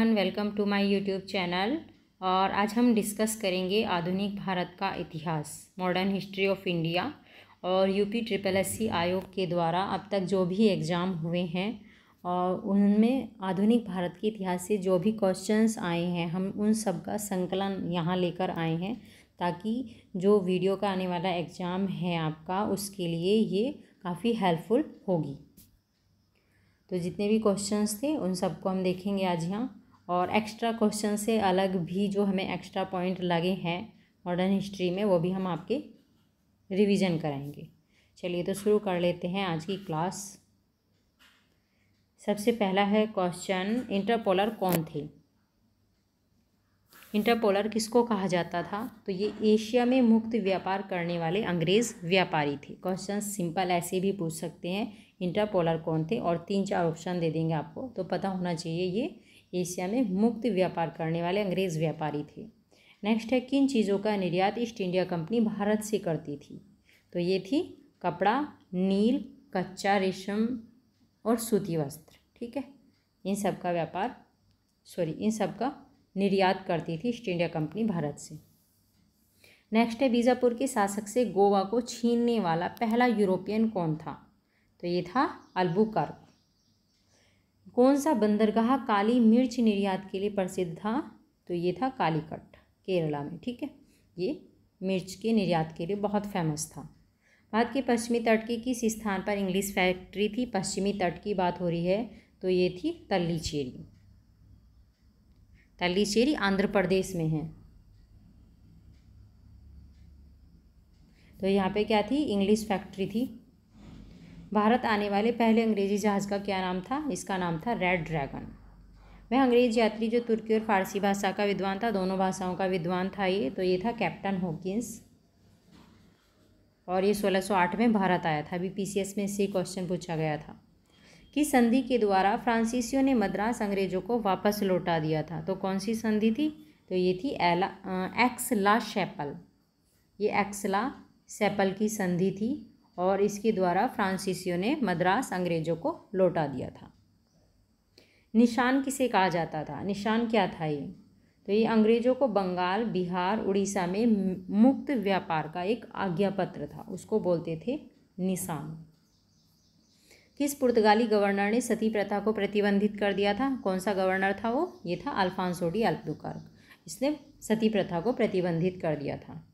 Everyone, welcome to my YouTube channel. और आज हम डिस्कस करेंगे आधुनिक भारत का इतिहास, मॉडर्न हिस्ट्री ऑफ इंडिया। और यूपी SSSC आयोग के द्वारा अब तक जो भी एग्ज़ाम हुए हैं और उनमें आधुनिक भारत के इतिहास से जो भी क्वेश्चंस आए हैं, हम उन सब का संकलन यहाँ लेकर आए हैं, ताकि जो वीडियो का आने वाला एग्ज़ाम है आपका, उसके लिए ये काफ़ी हेल्पफुल होगी। तो जितने भी क्वेश्चंस थे उन सबको हम देखेंगे आज यहाँ। और एक्स्ट्रा क्वेश्चन से अलग भी जो हमें एक्स्ट्रा पॉइंट लगे हैं मॉडर्न हिस्ट्री में, वो भी हम आपके रिवीजन कराएंगे। चलिए तो शुरू कर लेते हैं आज की क्लास। सबसे पहला है क्वेश्चन, इंटरपोलर कौन थे? इंटरपोलर किसको कहा जाता था? तो ये एशिया में मुक्त व्यापार करने वाले अंग्रेज़ व्यापारी थे। क्वेश्चन सिंपल ऐसे भी पूछ सकते हैं, इंटरपोलर कौन थे, और 3-4 ऑप्शन दे देंगे आपको, तो पता होना चाहिए ये एशिया में मुक्त व्यापार करने वाले अंग्रेज़ व्यापारी थे। नेक्स्ट है, किन चीज़ों का निर्यात ईस्ट इंडिया कंपनी भारत से करती थी? तो ये थी कपड़ा, नील, कच्चा रेशम और सूती वस्त्र। ठीक है, इन सब का निर्यात करती थी ईस्ट इंडिया कंपनी भारत से। नेक्स्ट है, बीजापुर के शासक से गोवा को छीनने वाला पहला यूरोपियन कौन था? तो ये था अल्बुकर्क। कौन सा बंदरगाह काली मिर्च निर्यात के लिए प्रसिद्ध था? तो ये था कालीकट, केरला में। ठीक है, ये मिर्च के निर्यात के लिए बहुत फेमस था। भारत के पश्चिमी तट के किस स्थान पर इंग्लिश फैक्ट्री थी? पश्चिमी तट की बात हो रही है, तो ये थी तल्लीचेरी। तल्लीचेरी आंध्र प्रदेश में है। तो यहाँ पे क्या थी? इंग्लिश फैक्ट्री थी। भारत आने वाले पहले अंग्रेजी जहाज़ का क्या नाम था? इसका नाम था रेड ड्रैगन। वह अंग्रेज यात्री जो तुर्की और फारसी भाषा का विद्वान था, दोनों भाषाओं का विद्वान था ये, तो ये था कैप्टन हॉकिंस। और ये 1608 में भारत आया था। अभी PCS में इससे क्वेश्चन पूछा गया था। किस संधि के द्वारा फ्रांसीसियों ने मद्रास अंग्रेजों को वापस लौटा दिया था? तो कौन सी संधि थी? तो ये थी एक्सला शैपल। ये एक्सला शैपल की संधि थी, और इसके द्वारा फ्रांसीसियों ने मद्रास अंग्रेजों को लौटा दिया था। निशान किसे कहा जाता था? निशान क्या था ये? तो ये अंग्रेज़ों को बंगाल, बिहार, उड़ीसा में मुक्त व्यापार का एक आज्ञापत्र था, उसको बोलते थे निशान। किस पुर्तगाली गवर्नर ने सती प्रथा को प्रतिबंधित कर दिया था? कौन सा गवर्नर था वो? ये था अल्फांसो डी अल्बुकर्क। इसने सती प्रथा को प्रतिबंधित कर दिया था।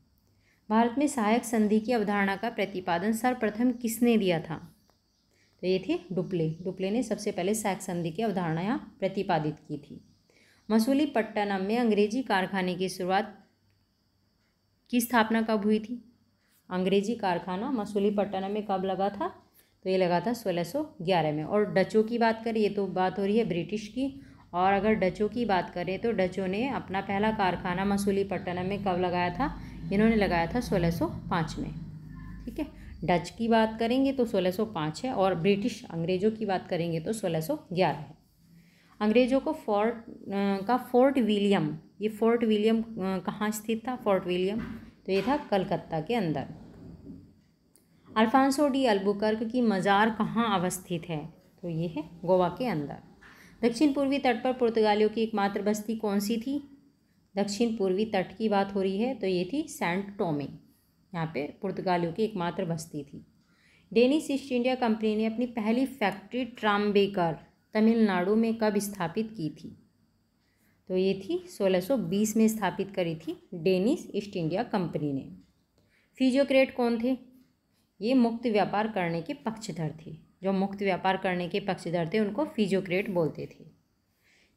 भारत में सहायक संधि की अवधारणा का प्रतिपादन सर्वप्रथम किसने दिया था? तो ये थे डुप्ले। डुप्ले ने सबसे पहले सहायक संधि की अवधारणा यहाँ प्रतिपादित की थी। मसूलीपट्टनम में अंग्रेजी कारखाने की शुरुआत की स्थापना कब हुई थी? अंग्रेजी कारखाना मसूलीपट्टनम में कब लगा था? तो ये लगा था 1611 में। और डचों की बात करें, ये तो बात हो रही है ब्रिटिश की, और अगर डचों की बात करें तो डचों ने अपना पहला कारखाना मसूलीपट्टनम में कब लगाया था? इन्होंने लगाया था 1605 में। ठीक है, डच की बात करेंगे तो 1605 है, और ब्रिटिश अंग्रेज़ों की बात करेंगे तो 1611 है। अंग्रेज़ों को फोर्ट विलियम, ये फोर्ट विलियम कहाँ स्थित था? फोर्ट विलियम तो ये था कलकत्ता के अंदर। अल्फांसो डी अल्बुकर्क की मज़ार कहाँ अवस्थित है? तो ये है गोवा के अंदर। दक्षिण पूर्वी तट पर पुर्तगालियों की एकमात्र बस्ती कौन सी थी? दक्षिण पूर्वी तट की बात हो रही है, तो ये थी सेंट टोमे। यहाँ पे पुर्तगालियों की एकमात्र बस्ती थी। डेनिश ईस्ट इंडिया कंपनी ने अपनी पहली फैक्ट्री ट्राम्बेकर, तमिलनाडु में कब स्थापित की थी? तो ये थी 1620 में स्थापित करी थी डेनिश ईस्ट इंडिया कंपनी ने। फिजियोक्रेट कौन थे? ये मुक्त व्यापार करने के पक्षधर थे। जो मुक्त व्यापार करने के पक्षधर थे उनको फिजियोक्रेट बोलते थे।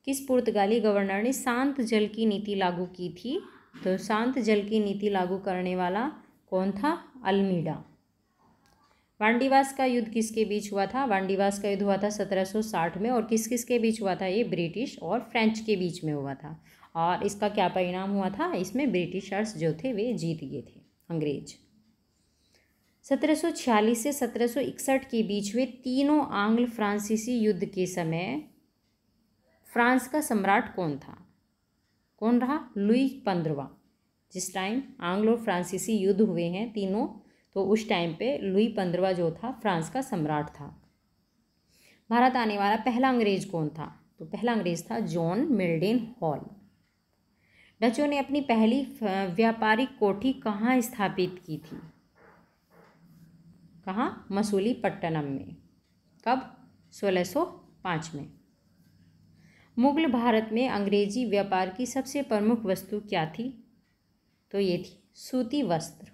किस पुर्तगाली गवर्नर ने शांत जल की नीति लागू की थी? तो शांत जल की नीति लागू करने वाला कौन था? अल्मीडा। वांडीवास का युद्ध किसके बीच हुआ था? वांडीवास का युद्ध हुआ था 1760 में, और किस किस के बीच हुआ था? ये ब्रिटिश और फ्रेंच के बीच में हुआ था। और इसका क्या परिणाम हुआ था? इसमें ब्रिटिशर्स जो थे वे जीत गए थे, अंग्रेज। 1746 से 1761 के बीच हुए तीनों आंग्ल फ्रांसीसी युद्ध के समय फ्रांस का सम्राट कौन था? कौन रहा? लुई 15वां। जिस टाइम आंग्लो फ्रांसीसी युद्ध हुए हैं तीनों, तो उस टाइम पे लुई 15वां जो था फ्रांस का सम्राट था। भारत आने वाला पहला अंग्रेज कौन था? तो पहला अंग्रेज था जॉन मिल्डन हॉल। डचों ने अपनी पहली व्यापारिक कोठी कहाँ स्थापित की थी? कहाँ? मसूली पट्टनम में। कब? 1605 में। मुगल भारत में अंग्रेजी व्यापार की सबसे प्रमुख वस्तु क्या थी? तो ये थी सूती वस्त्र।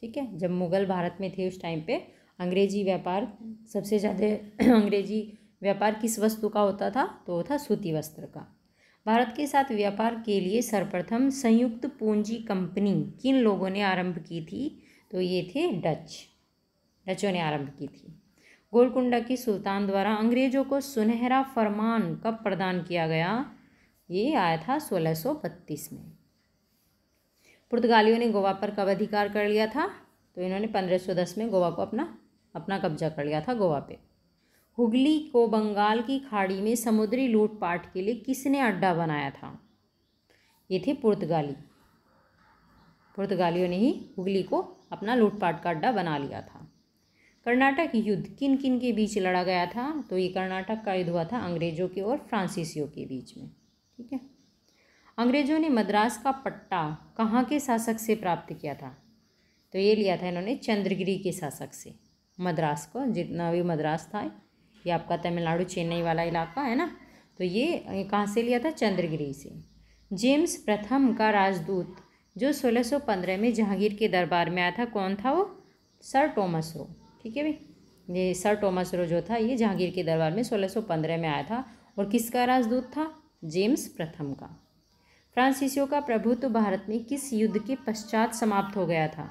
ठीक है, जब मुगल भारत में थे उस टाइम पे अंग्रेजी व्यापार सबसे ज़्यादा अंग्रेजी व्यापार किस वस्तु का होता था? तो था सूती वस्त्र का। भारत के साथ व्यापार के लिए सर्वप्रथम संयुक्त पूंजी कंपनी किन लोगों ने आरंभ की थी? तो ये थे डचों ने आरंभ की थी। गोलकुंडा के सुल्तान द्वारा अंग्रेजों को सुनहरा फरमान कब प्रदान किया गया? ये आया था 1632 में। पुर्तगालियों ने गोवा पर कब अधिकार कर लिया था? तो इन्होंने 1510 में गोवा को अपना कब्जा कर लिया था। गोवा पे हुगली को बंगाल की खाड़ी में समुद्री लूटपाट के लिए किसने अड्डा बनाया था? ये थे पुर्तगालियों ने ही हुगली को अपना लूटपाट का अड्डा बना लिया था। कर्नाटक युद्ध किन किन के बीच लड़ा गया था? तो ये कर्नाटक का युद्ध हुआ था अंग्रेजों के और फ्रांसीसियों के बीच में। ठीक है, अंग्रेजों ने मद्रास का पट्टा कहाँ के शासक से प्राप्त किया था? तो ये लिया था इन्होंने चंद्रगिरी के शासक से। मद्रास को जितना भी मद्रास था, ये आपका तमिलनाडु चेन्नई वाला इलाका है ना, तो ये कहाँ से लिया था? चंद्रगिरी से। जेम्स प्रथम का राजदूत जो 1615 में जहांगीर के दरबार में आया था, कौन था वो? Sir Thomas Roe. ठीक है भाई, ये सर टॉमस रो जो था ये जहांगीर के दरबार में 1615 में आया था और किसका राजदूत था? जेम्स प्रथम का। फ्रांसीसियों का प्रभुत्व भारत में किस युद्ध के पश्चात समाप्त हो गया था?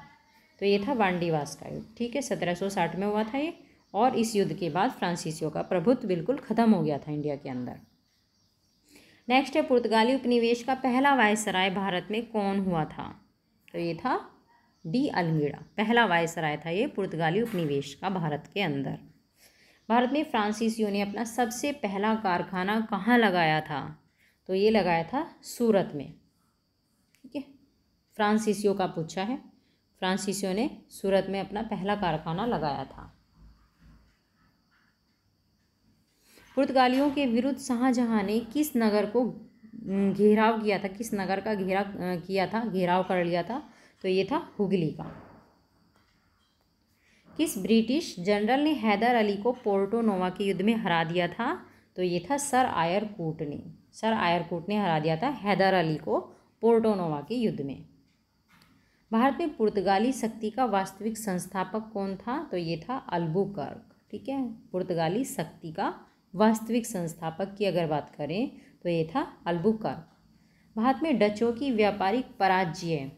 तो ये था वांडीवास का युद्ध। ठीक है, 1760 में हुआ था ये, और इस युद्ध के बाद फ्रांसीसियों का प्रभुत्व बिल्कुल ख़त्म हो गया था इंडिया के अंदर। नेक्स्ट है, पुर्तगाली उपनिवेश का पहला वायसराय भारत में कौन हुआ था? तो ये था डी अल्मीड़ा। पहला वायसराय था ये पुर्तगाली उपनिवेश का भारत के अंदर। भारत में फ्रांसीसियों ने अपना सबसे पहला कारखाना कहाँ लगाया था? तो ये लगाया था सूरत में। ठीक है, फ्रांसीसियों का पूछा है, फ्रांसीसियों ने सूरत में अपना पहला कारखाना लगाया था। पुर्तगालियों के विरुद्ध शाहजहां ने किस नगर को घेराव किया था? किस नगर का घेराव कर लिया था? तो ये था हुगली का। किस ब्रिटिश जनरल ने हैदर अली को पोर्टो नोवा के युद्ध में हरा दिया था? तो ये था सर आयरकूट ने हरा दिया था हैदर अली को पोर्टो नोवा के युद्ध में। भारत में पुर्तगाली शक्ति का वास्तविक संस्थापक कौन था? तो ये था अल्बुकर्क। ठीक है, पुर्तगाली शक्ति का वास्तविक संस्थापक की अगर बात करें तो ये था अल्बुकर्क। भारत में डचों की व्यापारिक पराजय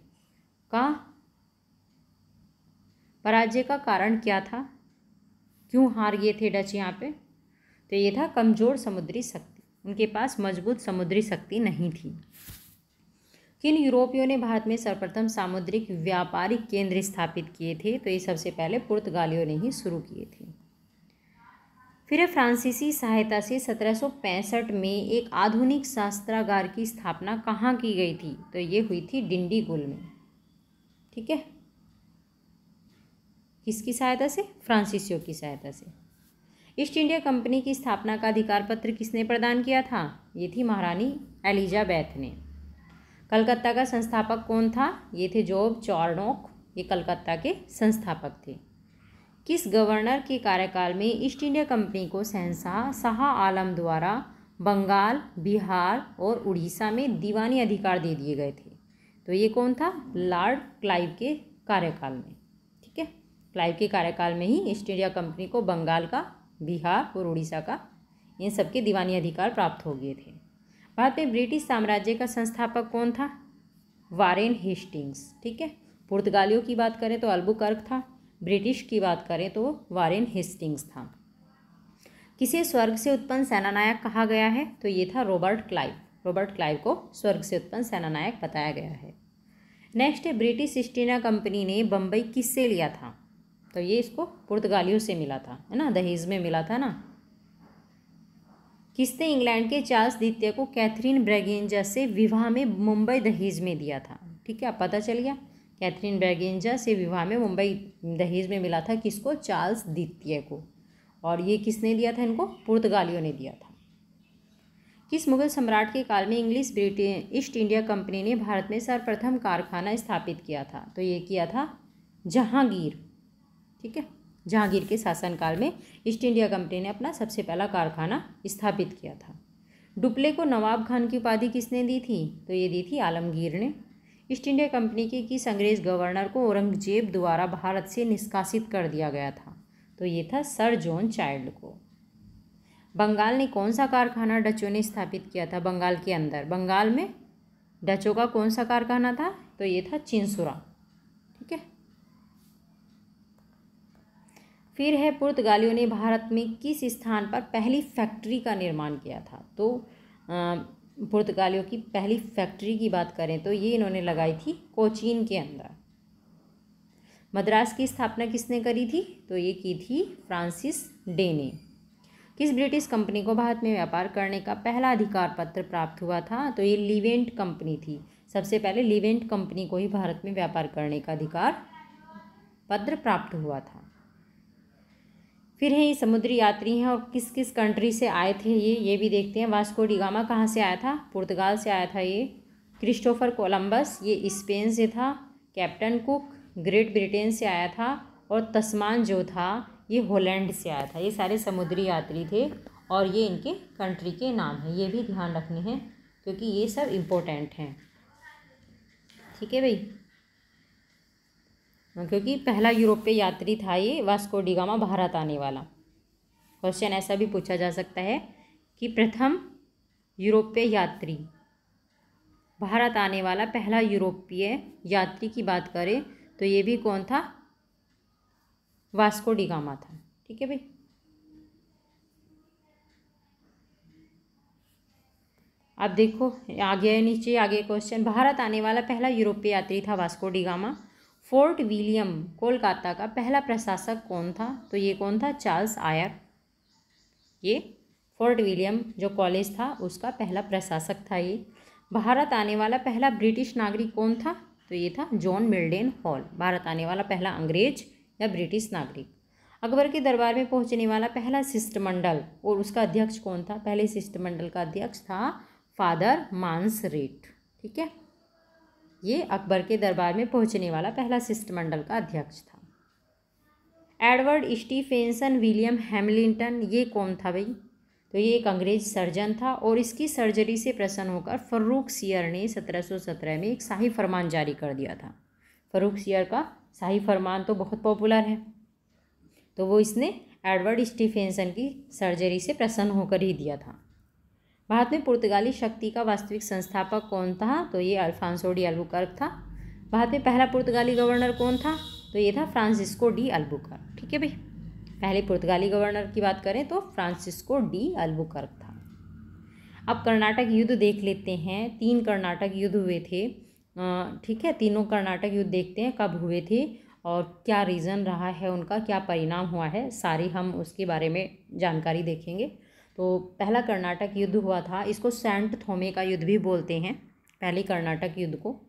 का कारण क्या था? क्यों हार गए थे डच यहाँ पे? तो ये था कमज़ोर समुद्री शक्ति, उनके पास मजबूत समुद्री शक्ति नहीं थी। किन यूरोपियों ने भारत में सर्वप्रथम सामुद्रिक व्यापारिक केंद्र स्थापित किए थे? तो ये सबसे पहले पुर्तगालियों ने ही शुरू किए थे। फिर फ्रांसीसी सहायता से 1765 में एक आधुनिक शास्त्रागार की स्थापना कहाँ की गई थी? तो ये हुई थी डिंडीगुल में। ठीक है, किसकी सहायता से? फ्रांसीसियों की सहायता से। ईस्ट इंडिया कंपनी की स्थापना का अधिकार पत्र किसने प्रदान किया था? ये थी महारानी एलिजाबेथ ने। कलकत्ता का संस्थापक कौन था? ये थे जॉब चार्नोक, ये कलकत्ता के संस्थापक थे। किस गवर्नर के कार्यकाल में ईस्ट इंडिया कंपनी को शहंशाह शाह आलम द्वारा बंगाल, बिहार और उड़ीसा में दीवानी अधिकार दे दिए गए थे? तो ये कौन था? लॉर्ड क्लाइव के कार्यकाल में। ठीक है, क्लाइव के कार्यकाल में ही ईस्ट इंडिया कंपनी को बंगाल का, बिहार और उड़ीसा का, इन सबके दीवानी अधिकार प्राप्त हो गए थे। भारत में ब्रिटिश साम्राज्य का संस्थापक कौन था? Warren Hastings. ठीक है, पुर्तगालियों की बात करें तो अल्बुकर्क था, ब्रिटिश की बात करें तो वारेन हेस्टिंग्स था। किसे स्वर्ग से उत्पन्न सेनानायक कहा गया है? तो ये था रॉबर्ट क्लाइव को स्वर्ग से उत्पन्न सेनानायक बताया गया है। नेक्स्ट है, ब्रिटिश ईस्ट इंडिया कंपनी ने बम्बई किससे लिया था? तो ये इसको पुर्तगालियों से मिला था, है ना, दहेज में मिला था ना। किसने इंग्लैंड के चार्ल्स द्वितीय को कैथरीन ब्रेगेंजा से विवाह में मुंबई दहेज में दिया था? ठीक है, आप पता चल गया, कैथरीन ब्रेगेंजा से विवाह में मुंबई दहेज में मिला था। किसको? चार्ल्स द्वितीय को। और ये किसने दिया था इनको? पुर्तगालियों ने दिया था। किस मुगल सम्राट के काल में English Britain East India company ने भारत में सर्वप्रथम कारखाना स्थापित किया था? तो ये किया था जहांगीर, ठीक है, जहांगीर के शासनकाल में ईस्ट इंडिया कंपनी ने अपना सबसे पहला कारखाना स्थापित किया था। डुप्ले को नवाब खान की उपाधि किसने दी थी? तो ये दी थी आलमगीर ने। ईस्ट इंडिया कंपनी के किस अंग्रेज गवर्नर को औरंगजेब द्वारा भारत से निष्कासित कर दिया गया था? तो ये था सर जॉन चाइल्ड को। बंगाल ने कौन सा कारखाना डचों ने स्थापित किया था? बंगाल के अंदर, बंगाल में डचों का कौन सा कारखाना था? तो ये था चिंसुरा, ठीक है। फिर है पुर्तगालियों ने भारत में किस स्थान पर पहली फैक्ट्री का निर्माण किया था? तो पुर्तगालियों की पहली फैक्ट्री की बात करें तो ये इन्होंने लगाई थी कोचीन के अंदर। मद्रास की स्थापना किसने करी थी? तो ये की थी फ्रांसिस डे ने। किस ब्रिटिश कंपनी को भारत में व्यापार करने का पहला अधिकार पत्र प्राप्त हुआ था? तो ये लीवेंट कंपनी थी। सबसे पहले लीवेंट कंपनी को ही भारत में व्यापार करने का अधिकार पत्र प्राप्त हुआ था। फिर है ये समुद्री यात्री हैं और किस किस कंट्री से आए थे ये भी देखते हैं। वास्को डी गामा कहाँ से आया था? पुर्तगाल से आया था ये। क्रिस्टोफर कोलंबस ये स्पेन से था। कैप्टन कुक ग्रेट ब्रिटेन से आया था और तस्मान जो था ये हॉलैंड से आया था। ये सारे समुद्री यात्री थे और ये इनके कंट्री के नाम हैं, ये भी ध्यान रखने हैं क्योंकि ये सब इम्पोर्टेंट हैं, ठीक है भाई। क्योंकि पहला यूरोपीय यात्री था ये वास्को डी गामा भारत आने वाला। क्वेश्चन ऐसा भी पूछा जा सकता है कि प्रथम यूरोपीय यात्री, भारत आने वाला पहला यूरोपीय यात्री की बात करें तो ये भी कौन था? वास्को डी गामा था, ठीक है भाई। अब देखो आगे नीचे आगे क्वेश्चन। भारत आने वाला पहला यूरोपीय यात्री था Vasco da Gama. Fort William Kolkata का पहला प्रशासक कौन था? तो ये कौन था? Charles Eyre. ये फोर्ट विलियम जो कॉलेज था उसका पहला प्रशासक था ये। भारत आने वाला पहला ब्रिटिश नागरिक कौन था? तो ये था जॉन मिल्डन हॉल। भारत आने वाला पहला अंग्रेज या ब्रिटिश नागरिक। अकबर के दरबार में पहुंचने वाला पहला शिष्टमंडल और उसका अध्यक्ष कौन था? पहले शिष्टमंडल का अध्यक्ष था फादर मांसरेट, ठीक है। ये अकबर के दरबार में पहुंचने वाला पहला शिष्टमंडल का अध्यक्ष था। एडवर्ड स्टीफेंसन विलियम हैमिल्टन ये कौन था भाई? तो ये एक अंग्रेज सर्जन था और इसकी सर्जरी से प्रसन्न होकर फर्रुख सियर ने 1717 में एक शाही फरमान जारी कर दिया था। फर्रुख सियर का शाही फरमान तो बहुत पॉपुलर है, तो वो इसने एडवर्ड स्टीफेंसन की सर्जरी से प्रसन्न होकर ही दिया था। भारत में पुर्तगाली शक्ति का वास्तविक संस्थापक कौन था? तो ये अल्फांसो डी अल्बुकर्क था। भारत में पहला पुर्तगाली गवर्नर कौन था? तो ये था फ्रांसिस्को डी अल्बुकर्क, ठीक है भाई। पहले पुर्तगाली गवर्नर की बात करें तो फ्रांसिस्को डी अल्बुकर्क था। अब कर्नाटक युद्ध देख लेते हैं। 3 कर्नाटक युद्ध हुए थे, ठीक है। तीनों कर्नाटक युद्ध देखते हैं कब हुए थे और क्या रीज़न रहा है उनका, क्या परिणाम हुआ है, सारी हम उसके बारे में जानकारी देखेंगे। तो पहला कर्नाटक युद्ध हुआ था, इसको सेंट थोमे का युद्ध भी बोलते हैं, पहले कर्नाटक युद्ध को,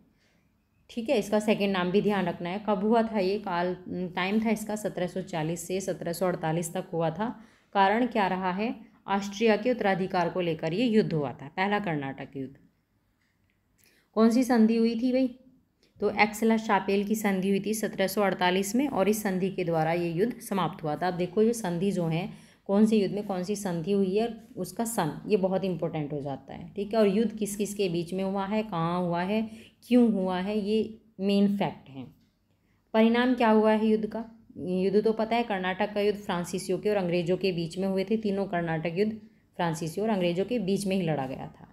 ठीक है। इसका सेकंड नाम भी ध्यान रखना है। कब हुआ था ये? काल टाइम था इसका 1740 से 1748 तक हुआ था। कारण क्या रहा है? ऑस्ट्रिया के उत्तराधिकार को लेकर ये युद्ध हुआ था। पहला कर्नाटक युद्ध कौन सी संधि हुई थी भाई? तो एक्सला शापेल की संधि हुई थी 1748 में और इस संधि के द्वारा ये युद्ध समाप्त हुआ था। आप देखो ये संधि जो है कौन से युद्ध में कौन सी संधि हुई है, उसका सन ये बहुत इंपॉर्टेंट हो जाता है, ठीक है। और युद्ध किस किस के बीच में हुआ है, कहाँ हुआ है, क्यों हुआ है, ये मेन फैक्ट हैं। परिणाम क्या हुआ है युद्ध का? युद्ध तो पता है, कर्नाटक का युद्ध फ्रांसीसियों के और अंग्रेजों के बीच में हुए थे। तीनों कर्नाटक युद्ध फ्रांसीसियों और अंग्रेजों के बीच में ही लड़ा गया था।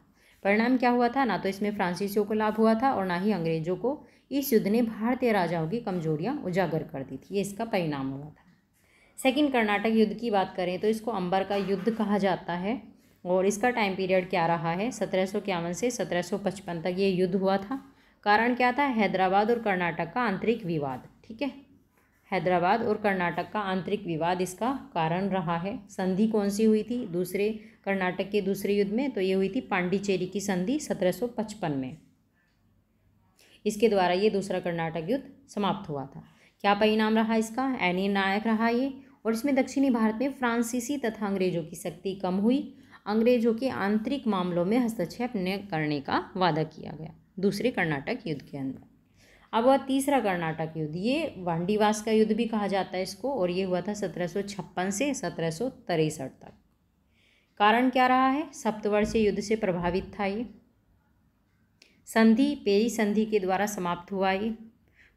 परिणाम क्या हुआ था? ना तो इसमें फ्रांसीसियों को लाभ हुआ था और ना ही अंग्रेजों को। इस युद्ध ने भारतीय राजाओं की कमजोरियां उजागर कर दी थी, ये इसका परिणाम हुआ था। सेकंड कर्नाटक युद्ध की बात करें तो इसको अंबर का युद्ध कहा जाता है और इसका टाइम पीरियड क्या रहा है? 1751 से 1755 तक ये युद्ध हुआ था। कारण क्या था? हैदराबाद और कर्नाटक का आंतरिक विवाद, ठीक है। हैदराबाद और कर्नाटक का आंतरिक विवाद इसका कारण रहा है। संधि कौन सी हुई थी दूसरे कर्नाटक के दूसरे युद्ध में? तो ये हुई थी पांडिचेरी की संधि 1755 में। इसके द्वारा ये दूसरा कर्नाटक युद्ध समाप्त हुआ था। क्या परिणाम रहा इसका? अनिर्णायक रहा ये। और इसमें दक्षिणी भारत में फ्रांसीसी तथा अंग्रेजों की शक्ति कम हुई। अंग्रेजों के आंतरिक मामलों में हस्तक्षेप न करने का वादा किया गया दूसरे कर्नाटक युद्ध के अंदर। अब वह तीसरा कर्नाटक युद्ध, ये वांडीवास का युद्ध भी कहा जाता है इसको, और ये हुआ था 1756 से 1763 तक। कारण क्या रहा है? सप्तवर्षीय युद्ध से प्रभावित था ये। संधि, पेरी संधि के द्वारा समाप्त हुआ ये।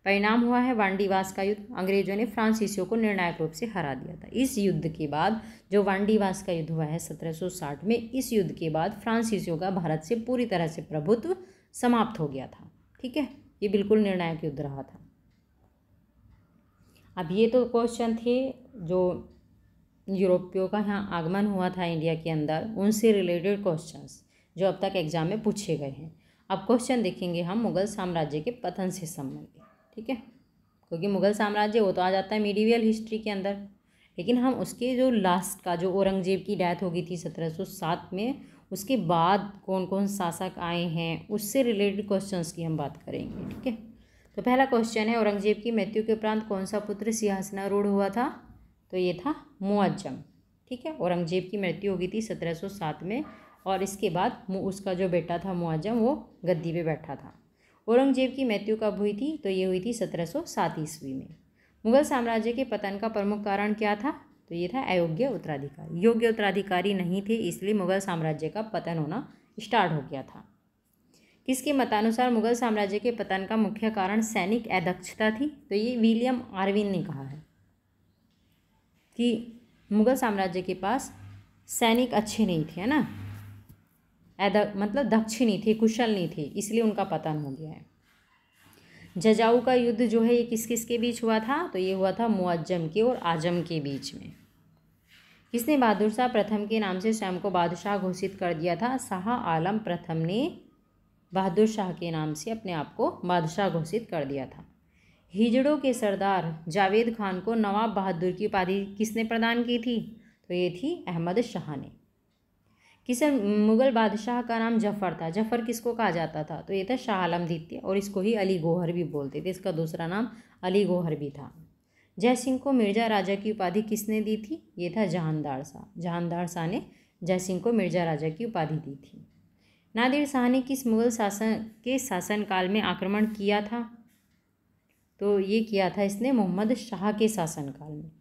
परिणाम हुआ है वांडीवास का युद्ध, अंग्रेजों ने फ्रांसीसियों को निर्णायक रूप से हरा दिया था। इस युद्ध के बाद जो वांडीवास का युद्ध हुआ है 1760 में, इस युद्ध के बाद फ्रांसीसियों का भारत से पूरी तरह से प्रभुत्व समाप्त हो गया था। ठीक है, ये बिल्कुल निर्णायक युद्ध रहा था। अब ये तो क्वेश्चन थे जो यूरोपियों का यहाँ आगमन हुआ था इंडिया के अंदर, उनसे रिलेटेड क्वेश्चंस जो अब तक एग्जाम में पूछे गए हैं। अब क्वेश्चन देखेंगे हम मुगल साम्राज्य के पतन से संबंधित, ठीक है, क्योंकि मुगल साम्राज्य वो तो आ जाता है मेडिवियल हिस्ट्री के अंदर, लेकिन हम उसके जो लास्ट का, जो औरंगजेब की डेथ हो गई थी 1707 में, उसके बाद कौन कौन शासक आए हैं, उससे रिलेटेड क्वेश्चंस की हम बात करेंगे। ठीक है, तो पहला क्वेश्चन है, औरंगजेब की मृत्यु के उपरांत कौन सा पुत्र सिंहासनारूढ़ हुआ था? तो ये था मुअज्जम। ठीक है, औरंगजेब की मृत्यु हो गई थी 1707 में, और इसके बाद उसका जो बेटा था मुअज्जम, वो गद्दी पे बैठा था। औरंगजेब की मृत्यु कब हुई थी? तो ये हुई थी 1707 ईस्वी में। मुगल साम्राज्य के पतन का प्रमुख कारण क्या था? तो ये था अयोग्य उत्तराधिकारी। योग्य उत्तराधिकारी नहीं थे, इसलिए मुगल साम्राज्य का पतन होना स्टार्ट हो गया था। किसके मतानुसार मुगल साम्राज्य के पतन का मुख्य कारण सैनिक अदक्षता थी? तो ये विलियम आर्विन ने कहा है कि मुगल साम्राज्य के पास सैनिक अच्छे नहीं थे, है ना, मतलब दक्ष नहीं थे, कुशल नहीं थे, इसलिए उनका पतन हो गया है। जजाऊ का युद्ध जो है, ये किस किस के बीच हुआ था? तो ये हुआ था मुअज्जम के और आजम के बीच में। किसने बहादुर शाह प्रथम के नाम से स्वयं को बादशाह घोषित कर दिया था? शाह आलम प्रथम ने बहादुर शाह के नाम से अपने आप को बादशाह घोषित कर दिया था। हिजड़ों के सरदार जावेद खान को नवाब बहादुर की उपाधि किसने प्रदान की थी? तो ये थी अहमद शाह ने। किसे मुगल बादशाह का नाम जफ़र था? जफ़र किसको कहा जाता था? तो ये था शाह आलम द्वितीय, और इसको ही अली गौहर भी बोलते थे, इसका दूसरा नाम अली गौहर भी था। जय सिंह को मिर्जा राजा की उपाधि किसने दी थी? ये था जहानदार शाह। जहानदार शाह ने जय सिंह को मिर्जा राजा की उपाधि दी थी। नादिर शाह ने किस मुगल शासन के शासनकाल में आक्रमण किया था? तो ये किया था इसने मोहम्मद शाह के शासनकाल में।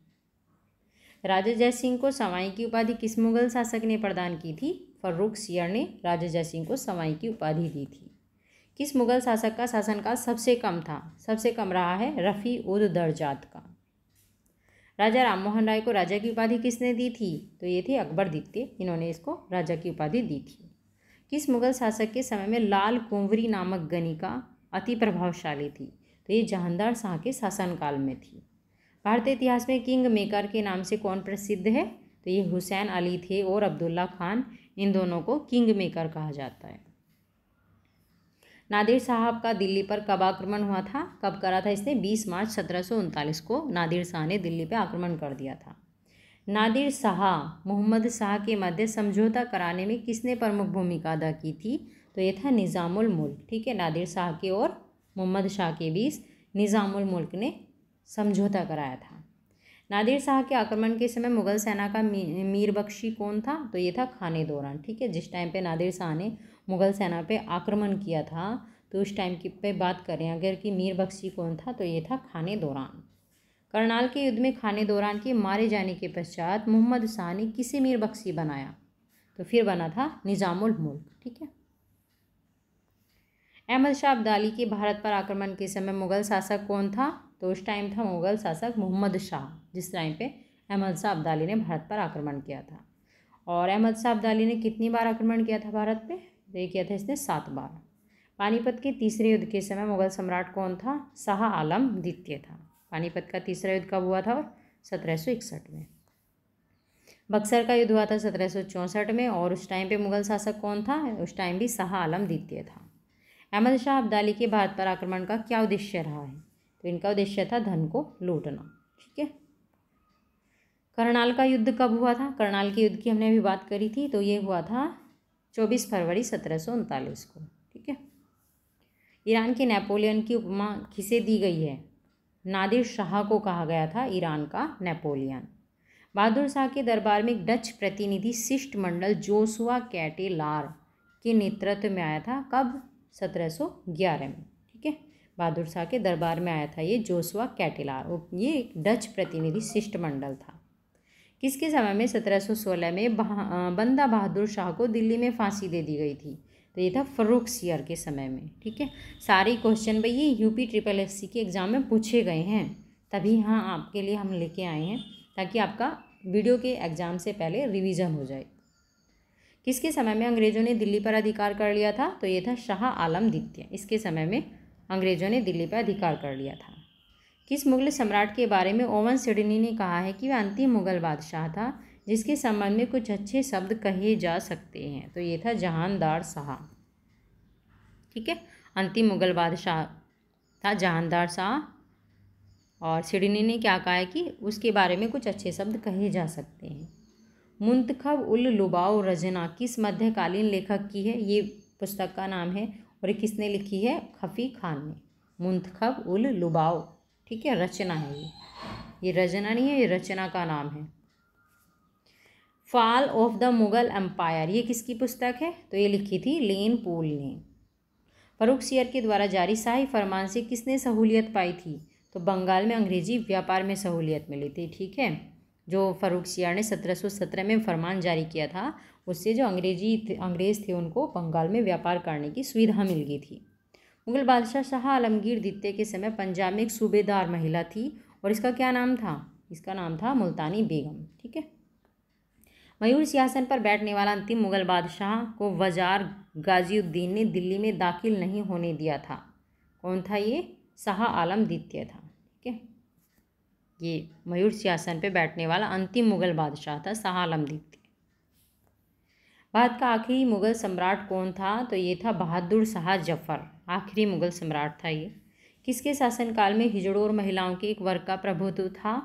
राजा जयसिंह को सवाई की उपाधि किस मुगल शासक ने प्रदान की थी? फर्रुख सियर ने राजा जयसिंह को सवाई की उपाधि दी थी। किस मुगल शासक का शासनकाल सबसे कम था? सबसे कम रहा है रफ़ी उद दर्जात का। राजा राममोहन राय को राजा की उपाधि किसने दी थी? तो ये थे अकबर द्वितीय, इन्होंने इसको राजा की उपाधि दी थी। किस मुगल शासक के समय में लाल कुंवरी नामक गणिका अति प्रभावशाली थी? तो ये जहानदार शाह के शासनकाल में थी। भारतीय इतिहास में किंग मेकर के नाम से कौन प्रसिद्ध है? तो ये हुसैन अली थे और अब्दुल्ला खान, इन दोनों को किंग मेकर कहा जाता है। नादिर साहब का दिल्ली पर कब आक्रमण हुआ था? कब करा था इसने? 20 मार्च 1739 को नादिर शाह ने दिल्ली पर आक्रमण कर दिया था। नादिर शाह मोहम्मद शाह के मध्य समझौता कराने में किसने प्रमुख भूमिका अदा की थी? तो ये था निज़ामुल मुल्क। ठीक है, नादिर शाह के और मोहम्मद शाह के बीच निज़ामुल मुल्क ने समझौता कराया था। नादिर शाह के आक्रमण के समय मुगल सेना का मीर बख्शी कौन था? तो ये था खाने दौरान। ठीक है, जिस टाइम पे नादिर शाह ने मुगल सेना पे आक्रमण किया था, तो उस टाइम की पे बात करें अगर कि मीर बख्शी कौन था, तो ये था खाने दौरान। करनाल के युद्ध में खाने दौरान के मारे जाने के पश्चात मोहम्मद शाह ने किसे मीर बख्शी बनाया? तो फिर बना था निज़ामुल मुल्क। ठीक है, अहमद शाह अब्दाली के भारत पर आक्रमण के समय मुगल शासक कौन था? तो उस टाइम था मुगल शासक मोहम्मद शाह, जिस टाइम पे अहमद शाह अब्दाली ने भारत पर आक्रमण किया था। और अहमद शाह अब्दाली ने कितनी बार आक्रमण किया था भारत पे? तो ये किया था इसने 7 बार। पानीपत के तीसरे युद्ध के समय मुगल सम्राट कौन था? शाह आलम द्वितीय था। पानीपत का तीसरा युद्ध कब हुआ था? और 1761 में। बक्सर का युद्ध हुआ था 1764 में, और उस टाइम पे मुगल शासक कौन था? उस टाइम भी शाह आलम द्वितीय था। अहमद शाह अब्दाली के भारत पर आक्रमण का क्या उद्देश्य रहा है? तो इनका उद्देश्य था धन को लूटना। ठीक है, करनाल का युद्ध कब हुआ था? करनाल के युद्ध की हमने अभी बात करी थी, तो ये हुआ था 24 फरवरी 1739 को। ठीक है, ईरान के नेपोलियन की उपमा किसे दी गई है? नादिर शाह को कहा गया था ईरान का नेपोलियन। बहादुर शाह के दरबार में एक डच प्रतिनिधि शिष्टमंडल जोशुआ कैटेलार के नेतृत्व में आया था। कब? 1711 में। ठीक है, बहादुर शाह के दरबार में आया था ये जोशुआ कैटेलार। ये एक डच प्रतिनिधि शिष्टमंडल था। किसके समय में? 1716 में बंदा बहादुर शाह को दिल्ली में फांसी दे दी गई थी। तो ये था फर्रुख सियर के समय में। ठीक है, सारे क्वेश्चन भाई ये UPSSSC के एग्ज़ाम में पूछे गए हैं, तभी हाँ आपके लिए हम लेके आए हैं ताकि आपका वीडियो के एग्ज़ाम से पहले रिवीजन हो जाए। किसके समय में अंग्रेज़ों ने दिल्ली पर अधिकार कर लिया था? तो ये था शाह आलम द्वितीय। इसके समय में अंग्रेज़ों ने दिल्ली पर अधिकार कर लिया था। किस मुग़ल सम्राट के बारे में ओवन सिडनी ने कहा है कि वह अंतिम मुग़ल बादशाह था जिसके संबंध में कुछ अच्छे शब्द कहे जा सकते हैं? तो ये था जहानदार शाह। ठीक है, अंतिम मुग़ल बादशाह था जहानदार शाह, और सिडनी ने क्या कहा है कि उसके बारे में कुछ अच्छे शब्द कहे जा सकते हैं। मुंतखब उल लुबाओ रजना किस मध्यकालीन लेखक की है? ये पुस्तक का नाम है और किसने लिखी है? खफ़ी खान ने। मुंतखब उल लुबाओ, ठीक है, रचना है ये रचना नहीं है, ये रचना का नाम है। Fall of the Mughal empire ये किसकी पुस्तक है? तो ये लिखी थी लेन पूल ने। फर्रुख सियर के द्वारा जारी शाही फरमान से किसने सहूलियत पाई थी? तो बंगाल में अंग्रेजी व्यापार में सहूलियत मिली थी। ठीक है, जो फर्रुख सियर ने 1717 में फरमान जारी किया था, उससे जो अंग्रेज़ थे उनको बंगाल में व्यापार करने की सुविधा मिल गई थी। मुग़ल बादशाह शाह आलमगीर द्वितीय के समय पंजाब में एक सूबेदार महिला थी और इसका क्या नाम था? इसका नाम था मुल्तानी बेगम। ठीक है, मयूर सिंहासन पर बैठने वाला अंतिम मुग़ल बादशाह को वज़ार गाजीउद्दीन ने दिल्ली में दाखिल नहीं होने दिया था। कौन था ये? शाह आलम द्वितीय था। ठीक है, ये मयूर सिंहासन पर बैठने वाला अंतिम मुग़ल बादशाह था शाह आलम द्वितीय। भारत का आखिरी मुग़ल सम्राट कौन था? तो ये था बहादुर शाह जफर, आखिरी मुग़ल सम्राट था ये। किसके शासनकाल में हिजड़ों और महिलाओं के एक वर्ग का प्रभुत्व था?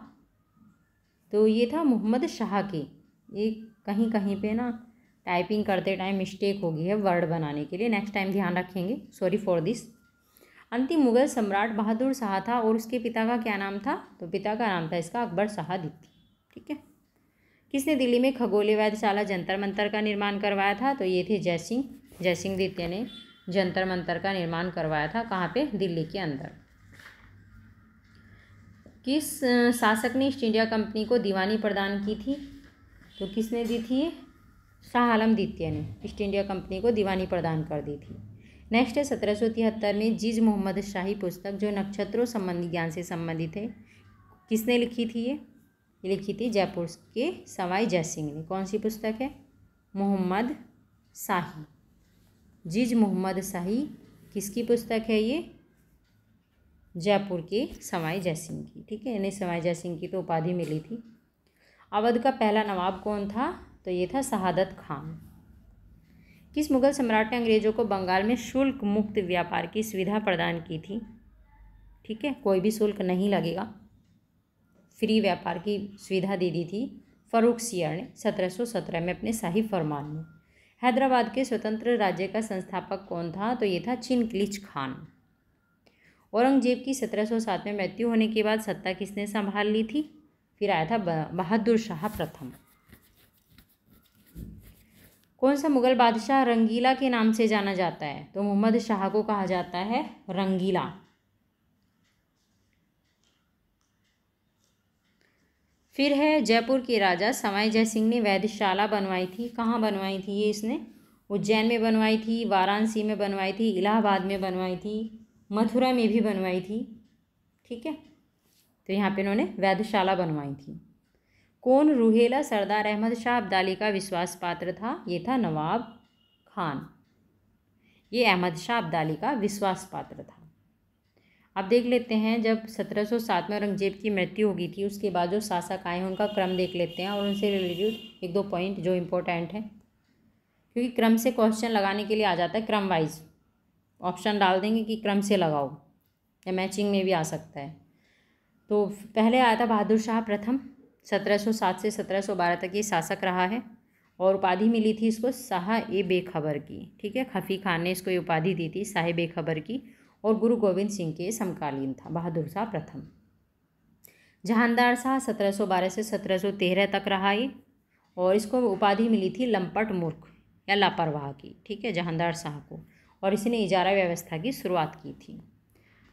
तो ये था मोहम्मद शाह के। ये कहीं कहीं पे ना टाइपिंग करते टाइम मिस्टेक हो गई है वर्ड बनाने के लिए, नेक्स्ट टाइम ध्यान रखेंगे, सॉरी फॉर दिस। अंतिम मुग़ल सम्राट बहादुर शाह था और उसके पिता का क्या नाम था? तो पिता का नाम था इसका अकबर शाह द्वितीय। ठीक है, किसने दिल्ली में खगोलीय वैधशाला जंतर मंतर का निर्माण करवाया था? तो ये थे जयसिंह द्वितीय ने जंतर मंतर का निर्माण करवाया था। कहाँ पे? दिल्ली के अंदर। किस शासक ने ईस्ट इंडिया कंपनी को दीवानी प्रदान की थी? तो किसने दी थी? शाह आलम द्वितीय ने ईस्ट इंडिया कंपनी को दीवानी प्रदान कर दी थी। नेक्स्ट है 1773 में जीज मोहम्मद शाही पुस्तक जो नक्षत्रों संबंधी ज्ञान से संबंधित है, किसने लिखी थी? ये लिखी थी जयपुर के सवाई जयसिंह ने। कौन सी पुस्तक है? मोहम्मद शाही, जीज मोहम्मद शाही। किसकी पुस्तक है ये? जयपुर के सवाई जयसिंह की। ठीक है, इन्हें सवाई जयसिंह की तो उपाधि मिली थी। अवध का पहला नवाब कौन था? तो ये था शहादत खान। किस मुग़ल सम्राट ने अंग्रेज़ों को बंगाल में शुल्क मुक्त व्यापार की सुविधा प्रदान की थी? ठीक है, कोई भी शुल्क नहीं लगेगा, फ्री व्यापार की सुविधा दे दी थी फर्रुख सियर ने 1717 में अपने शाही फरमान में। हैदराबाद के स्वतंत्र राज्य का संस्थापक कौन था? तो ये था चिनकलिज खान। औरंगजेब की 1707 में मृत्यु होने के बाद सत्ता किसने संभाल ली थी? फिर आया था बहादुर शाह प्रथम। कौन सा मुग़ल बादशाह रंगीला के नाम से जाना जाता है? तो मोहम्मद शाह को कहा जाता है रंगीला। फिर है जयपुर के राजा सवाई जयसिंह ने वैधशाला बनवाई थी। कहाँ बनवाई थी ये? इसने उज्जैन में बनवाई थी, वाराणसी में बनवाई थी, इलाहाबाद में बनवाई थी, मथुरा में भी बनवाई थी। ठीक है, तो यहाँ पे इन्होंने वैधशाला बनवाई थी। कौन रूहेला सरदार अहमद शाह अब्दाली का विश्वास पात्र था? ये था नवाब खान। ये अहमद शाह अब्दाली का विश्वास पात्र था। अब देख लेते हैं, जब 1707 में औरंगजेब की मृत्यु हो गई थी उसके बाद जो शासक आए हैं उनका क्रम देख लेते हैं और उनसे रिलेटेड एक दो पॉइंट जो इम्पोर्टेंट है, क्योंकि क्रम से क्वेश्चन लगाने के लिए आ जाता है, क्रम वाइज ऑप्शन डाल देंगे कि क्रम से लगाओ या मैचिंग में भी आ सकता है। तो पहले आया था बहादुर शाह प्रथम, 1707 से 1712 तक ये शासक रहा है और उपाधि मिली थी इसको शाह ए बेखबर की। ठीक है, खफ़ी खान ने इसको ये उपाधि दी थी शाह ए बेखबर की, और गुरु गोविंद सिंह के समकालीन था बहादुर शाह प्रथम। जहानदार शाह 1712 से 1713 तक रहा ये, और इसको उपाधि मिली थी लंपट मूर्ख या लापरवाह की, ठीक है, जहानदार शाह को, और इसने इजारा व्यवस्था की शुरुआत की थी।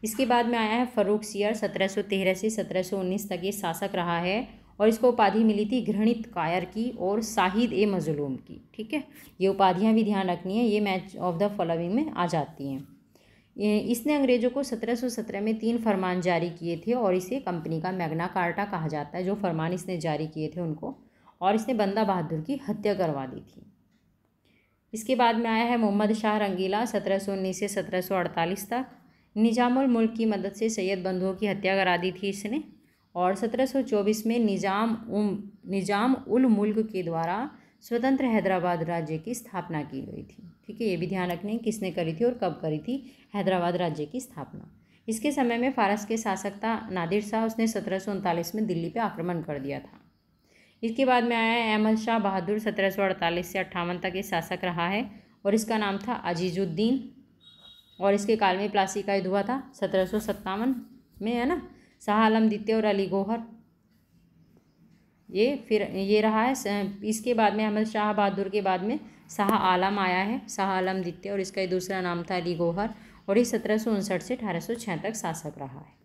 इसके बाद में आया है फ़रूख सियर, 1713 से 1719 तक ये शासक रहा है, और इसको उपाधि मिली थी घृणित कायर की और शाहिद ए मजलूम की, ठीक है, ये उपाधियाँ भी ध्यान रखनी है, ये मैच ऑफ द फॉलोइंग में आ जाती हैं। इसने अंग्रेज़ों को 1717 में 3 फरमान जारी किए थे, और इसे कंपनी का मैग्ना कार्टा कहा जाता है, जो फरमान इसने जारी किए थे उनको, और इसने बंदा बहादुर की हत्या करवा दी थी। इसके बाद में आया है मोहम्मद शाह रंगीला, 1719 से 1748 तक निजामुल मुल्क की मदद से सैयद बंधुओं की हत्या करा दी थी इसने, और 1724 में निजाम उल मुल्क के द्वारा स्वतंत्र हैदराबाद राज्य की स्थापना की गई थी, ठीक है, ये भी ध्यान रखने किसने करी थी और कब करी थी हैदराबाद राज्य की स्थापना। इसके समय में फ़ारस के शासक था नादिर शाह, उसने 1739 में दिल्ली पे आक्रमण कर दिया था। इसके बाद में आया है अहमद शाह बहादुर, 1748 से 58 तक ये शासक रहा है, और इसका नाम था अजीजुद्दीन, और इसके काल में प्लासी का युद्ध हुआ था 1757 में, है ना। शाह आलम द्वितीय और अली गौहर, ये फिर ये रहा है। इसके बाद में अहमद शाह बहादुर के बाद में शाह आलम आया है, शाह आलम द्वितीय, और इसका दूसरा नाम था अली गौहर, और ये 1759 से 1806 तक शासक रहा है।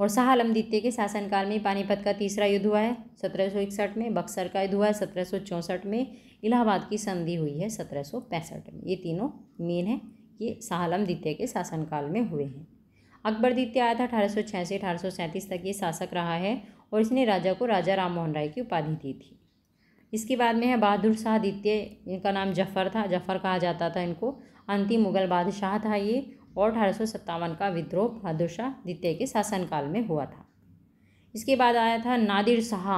और शाह आलम द्वितीय के शासनकाल में पानीपत का तीसरा युद्ध हुआ है 1761 में, बक्सर का युद्ध हुआ है 1764 में, इलाहाबाद की संधि हुई है 1765 में। ये तीनों मेन है, ये शाह आलम द्वितीय के शासनकाल में हुए हैं। अकबर द्वितीय आया था 1806 से 1837 तक ये शासक रहा है, और इसने राजा को राजा राम मोहन राय की उपाधि दी थी। इसके बाद में है बहादुर शाह द्वितीय, इनका नाम जफ़र था, जफ़र कहा जाता था इनको, अंतिम मुग़ल बादशाह था ये, और 1857 का विद्रोह बहादुर शाह द्वितीय के शासनकाल में हुआ था। इसके बाद आया था नादिर शाह,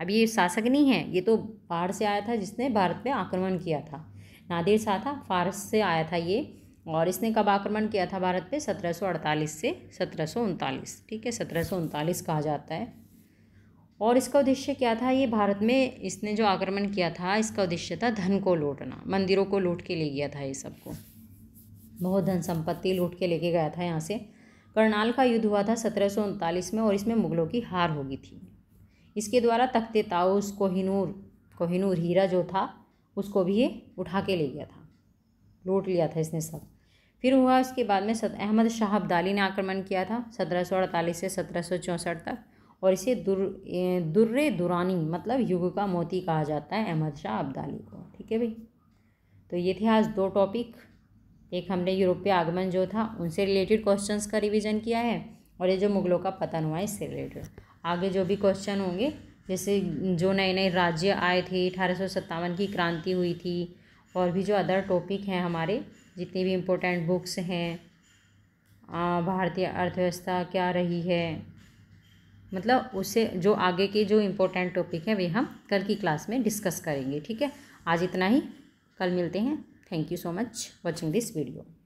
अब ये शासक नहीं है, ये तो बाहर से आया था जिसने भारत पर आक्रमण किया था, नादिर शाह था, फारस से आया था ये, और इसने कब आक्रमण किया था भारत पे 1748 से 1739, ठीक है, 1739 कहा जाता है। और इसका उद्देश्य क्या था, ये भारत में इसने जो आक्रमण किया था इसका उद्देश्य था धन को लूटना, मंदिरों को लूट के ले गया था ये सबको, बहुत धन संपत्ति लूट के लेके गया था यहाँ से। करनाल का युद्ध हुआ था 1739 में, और इसमें मुगलों की हार हो गई थी। इसके द्वारा तख्ते ताउस, कोहिनूर हीरा जो था उसको भी ये उठा के ले गया था, लूट लिया था इसने सब। फिर हुआ उसके बाद में अहमद शाह अब्दाली ने आक्रमण किया था 1748 से 1764 तक, और इसे दुर्रे दुरानी मतलब युग का मोती कहा जाता है अहमद शाह अब्दाली को, ठीक है भाई। तो ये थे आज 2 टॉपिक, एक हमने यूरोपीय आगमन जो था उनसे रिलेटेड क्वेश्चंस का रिवीजन किया है, और ये जो मुगलों का पतन हुआ इससे रिलेटेड। आगे जो भी क्वेश्चन होंगे, जैसे जो नए नए राज्य आए थे, 1857 की क्रांति हुई थी, और भी जो अदर टॉपिक हैं हमारे, जितनी भी इम्पोर्टेंट बुक्स हैं, भारतीय अर्थव्यवस्था क्या रही है, मतलब उससे जो आगे के जो इम्पोर्टेंट टॉपिक हैं वे हम कल की क्लास में डिस्कस करेंगे, ठीक है। आज इतना ही, कल मिलते हैं। Thank you so much watching this video.